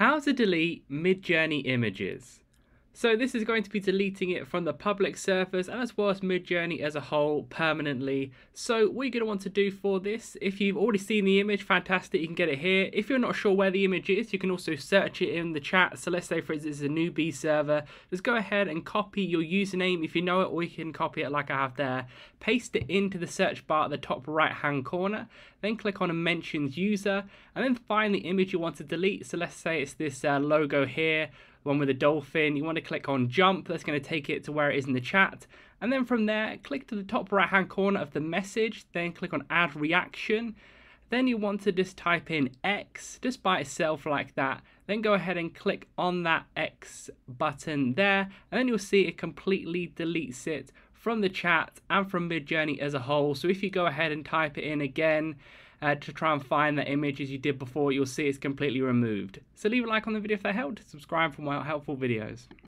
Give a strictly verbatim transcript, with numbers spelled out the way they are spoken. How to delete Midjourney images. So this is going to be deleting it from the public surface as well as Midjourney as a whole permanently. So what you're going to want to do for this, if you've already seen the image, fantastic, you can get it here. If you're not sure where the image is, you can also search it in the chat. So let's say for instance it's a newbie server. Just go ahead and copy your username if you know it, or you can copy it like I have there. Paste it into the search bar at the top right hand corner. Then click on a mentions user and then find the image you want to delete. So let's say it's this uh, logo here, one with a dolphin. You want to click on jump. That's going to take it to where it is in the chat. And then from there, click to the top right hand corner of the message, then click on add reaction. Then you want to just type in X just by itself like that. Then go ahead and click on that X button there. And then you'll see it completely deletes it from the chat and from Midjourney as a whole. So if you go ahead and type it in again uh, to try and find that image as you did before, you'll see it's completely removed. So leave a like on the video if that helped, subscribe for more helpful videos.